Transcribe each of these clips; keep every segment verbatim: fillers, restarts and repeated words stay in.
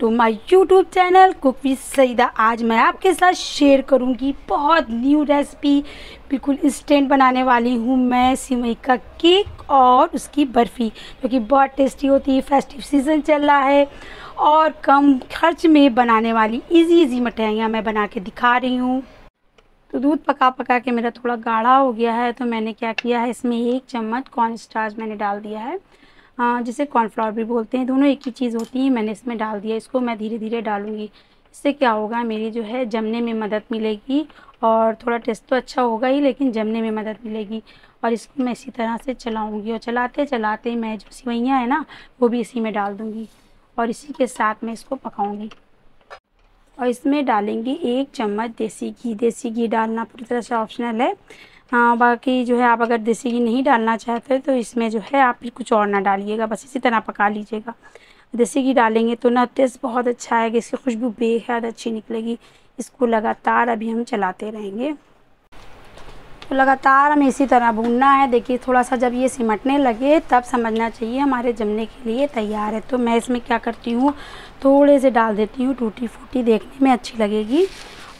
To my YouTube channel cook with Saeeda. आज मैं आपके साथ शेयर करूंगी बहुत न्यू रेसिपी, बिल्कुल इंस्टेंट बनाने वाली हूं मैं सेवई का केक और उसकी बर्फ़ी, जो कि बहुत टेस्टी होती है। फेस्टिव सीज़न चल रहा है और कम खर्च में बनाने वाली इजी इजी मिठाइयाँ मैं बना के दिखा रही हूँ। तो दूध पका पका के मेरा थोड़ा गाढ़ा हो गया है, तो मैंने क्या किया है, इसमें एक चम्मच कॉर्न स्टार्च मैंने डाल दिया है, हाँ जिसे कॉर्नफ्लावर भी बोलते हैं, दोनों एक ही चीज़ होती है। मैंने इसमें डाल दिया, इसको मैं धीरे धीरे डालूंगी। इससे क्या होगा, मेरी जो है जमने में मदद मिलेगी और थोड़ा टेस्ट तो अच्छा होगा ही, लेकिन जमने में मदद मिलेगी। और इसको मैं इसी तरह से चलाऊंगी और चलाते चलाते मैं जो सेवइयाँ है ना वो भी इसी में डाल दूँगी और इसी के साथ मैं इसको पकाऊँगी। और इसमें डालेंगे एक चम्मच देसी घी। देसी घी डालना पूरी तरह से ऑप्शनल है, हाँ बाकी जो है आप अगर देसी घी नहीं डालना चाहते तो इसमें जो है आप कुछ और ना डालिएगा, बस इसी तरह पका लीजिएगा। देसी घी डालेंगे तो ना टेस्ट बहुत अच्छा आएगा, इसकी खुशबू बेहद अच्छी निकलेगी। इसको लगातार अभी हम चलाते रहेंगे, तो लगातार हमें इसी तरह भूनना है। देखिए थोड़ा सा जब ये सिमटने लगे तब समझना चाहिए हमारे जमने के लिए तैयार है। तो मैं इसमें क्या करती हूँ, थोड़े से डाल देती हूँ टूटी फूटी, देखने में अच्छी लगेगी,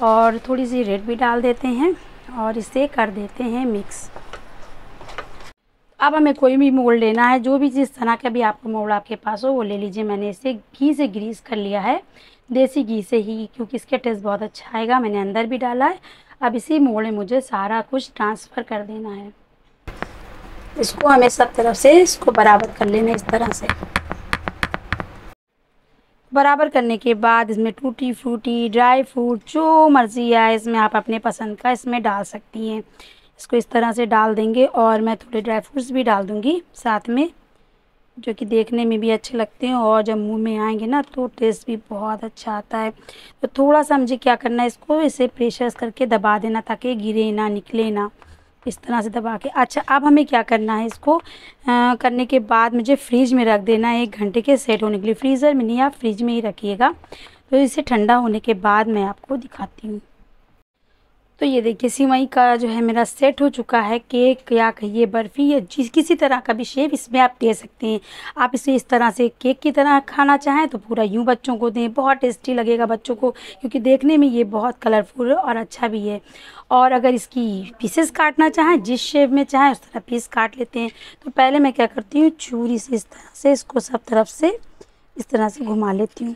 और थोड़ी सी रेड भी डाल देते हैं और इसे कर देते हैं मिक्स। अब हमें कोई भी मोल्ड लेना है, जो भी जिस तरह का भी आपको मोल्ड आपके पास हो वो ले लीजिए। मैंने इसे घी से ग्रीस कर लिया है, देसी घी से ही, क्योंकि इसका टेस्ट बहुत अच्छा आएगा। मैंने अंदर भी डाला है, अब इसी मोल्ड में मुझे सारा कुछ ट्रांसफ़र कर देना है। इसको हमें सब तरफ से इसको बराबर कर लेना, इस तरह से बराबर करने के बाद इसमें टूटी फ्रूटी, ड्राई फ्रूट, जो मर्ज़ी आए इसमें आप अपने पसंद का इसमें डाल सकती हैं। इसको इस तरह से डाल देंगे और मैं थोड़े ड्राई फ्रूट्स भी डाल दूँगी साथ में, जो कि देखने में भी अच्छे लगते हैं और जब मुंह में आएंगे ना तो टेस्ट भी बहुत अच्छा आता है। तो थोड़ा सा मुझे क्या करना है, इसको इसे प्रेशर करके दबा देना ताकि गिरे ना, निकले ना, इस तरह से दबा के। अच्छा अब हमें क्या करना है, इसको आ, करने के बाद मुझे फ्रीज में रख देना है एक घंटे के सेट होने के लिए। फ्रीज़र में नहीं, आप फ्रिज में ही रखिएगा। तो इसे ठंडा होने के बाद मैं आपको दिखाती हूँ। तो ये देखिए सेवई का जो है मेरा सेट हो चुका है केक, या कहिए बर्फ़ी, या जिस किसी तरह का भी शेप इसमें आप दे सकते हैं। आप इसे इस तरह से केक की तरह खाना चाहें तो पूरा यूँ बच्चों को दें, बहुत टेस्टी लगेगा बच्चों को, क्योंकि देखने में ये बहुत कलरफुल और अच्छा भी है। और अगर इसकी पीसेस काटना चाहें, जिस शेप में चाहें उस तरह पीस काट लेते हैं। तो पहले मैं क्या करती हूँ, छुरी से इस तरह से इसको सब तरफ से इस तरह से घुमा लेती हूँ,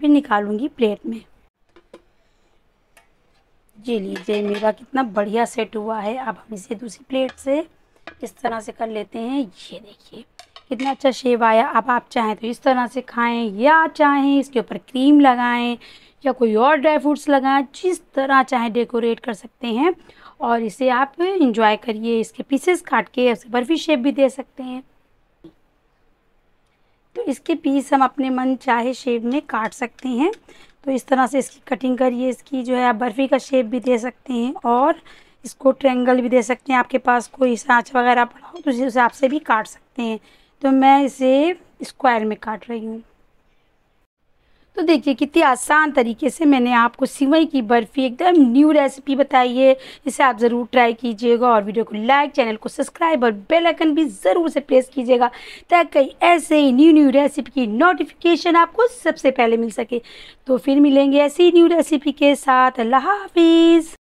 फिर निकालूँगी प्लेट में। जी लीजिए मेरा कितना बढ़िया सेट हुआ है। अब हम इसे दूसरी प्लेट से इस तरह से कर लेते हैं। ये देखिए कितना अच्छा शेप आया। अब आप चाहें तो इस तरह से खाएं, या चाहें इसके ऊपर क्रीम लगाएं, या कोई और ड्राई फ्रूट्स लगाएं, जिस तरह चाहें डेकोरेट कर सकते हैं। और इसे आप एंजॉय करिए, इसके पीसेस काट के उसे बर्फ़ी शेप भी दे सकते हैं। तो इसके पीस हम अपने मन चाहे शेप में काट सकते हैं। तो इस तरह से इसकी कटिंग करिए, इसकी जो है आप बर्फ़ी का शेप भी दे सकते हैं और इसको ट्रायंगल भी दे सकते हैं। आपके पास कोई सांच वगैरह पड़ा हो तो उस हिसाब से भी काट सकते हैं। तो मैं इसे स्क्वायर में काट रही हूँ। तो देखिए कितनी आसान तरीके से मैंने आपको सेवई की बर्फ़ी एकदम न्यू रेसिपी बताई है। इसे आप ज़रूर ट्राई कीजिएगा और वीडियो को लाइक, चैनल को सब्सक्राइब और बेल आइकन भी ज़रूर से प्रेस कीजिएगा, ताकि ऐसे ही न्यू न्यू रेसिपी की नोटिफिकेशन आपको सबसे पहले मिल सके। तो फिर मिलेंगे ऐसी न्यू रेसिपी के साथ। अल्लाह हाफिज़।